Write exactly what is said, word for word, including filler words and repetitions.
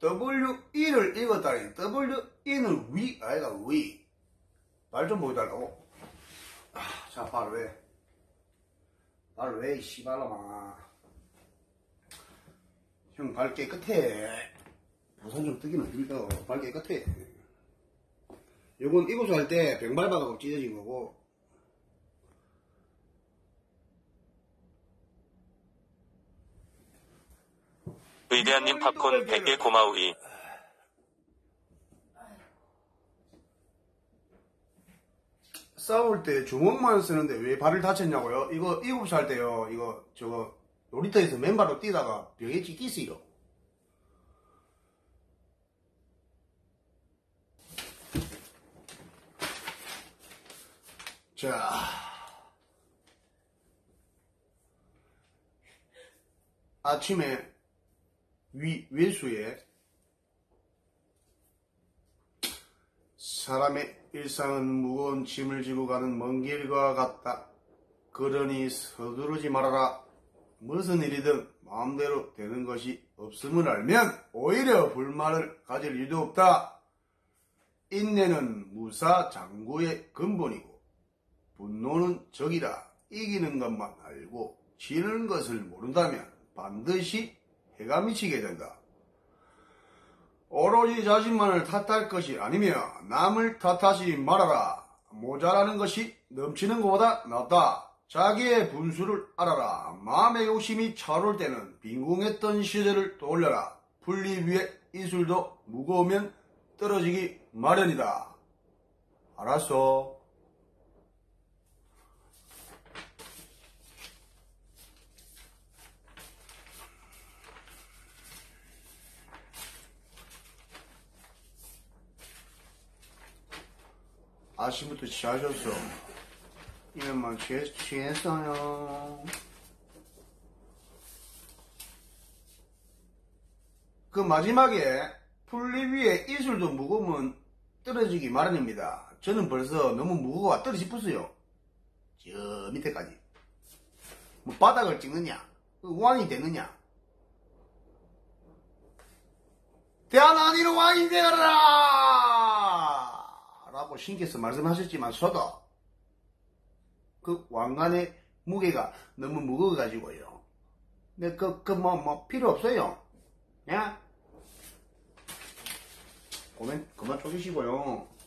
더블유이를 읽었다니 더블유이는 위 아이가 위. 말 좀 보여달라고. 아, 자 바로 왜 바로 왜 이 씨발놈아. 형 발 깨끗해. 보상 좀 뜨기는 힘들어. 발 깨끗해. 요건 이고수 할 때 병발바닥으로 찢어진 거고. 의대한님 팝콘 백 개 고마우이. 싸울 때 주먹만 쓰는데 왜 발을 다쳤냐고요? 이거 일곱 살 할 때요. 이거 저거 놀이터에서 맨발로 뛰다가 병에 찢기시요. 자, 아침에 위, 외수에 사람의 일상은 무거운 짐을 지고 가는 먼 길과 같다. 그러니 서두르지 말아라. 무슨 일이든 마음대로 되는 것이 없음을 알면 오히려 불만을 가질 일도 없다. 인내는 무사 장구의 근본이고 분노는 적이라. 이기는 것만 알고 지는 것을 모른다면 반드시 해가 미치게 된다. 오로지 자신만을 탓할 것이 아니며 남을 탓하지 말아라. 모자라는 것이 넘치는 것보다 낫다. 자기의 분수를 알아라. 마음의 욕심이 차오를 때는 빈궁했던 시절을 떠올려라. 풀리 위에 이슬도 무거우면 떨어지기 마련이다. 알았어. 아침부터 취하셨어. 이놈만 취했, 취했어요. 그 마지막에 풀잎 위에 이슬도 무거우면 떨어지기 마련입니다. 저는 벌써 너무 무거워 떨어지 싶었어요. 저 밑에까지. 뭐 바닥을 찍느냐? 왕이 되느냐? 대한민국 왕이 되어라! 라고 신께서 말씀하셨지만 저도 그 왕관의 무게가 너무 무거워가지고요. 근데 그, 그 뭐, 뭐 필요 없어요. 야? 고민 그만 쪼개시고요.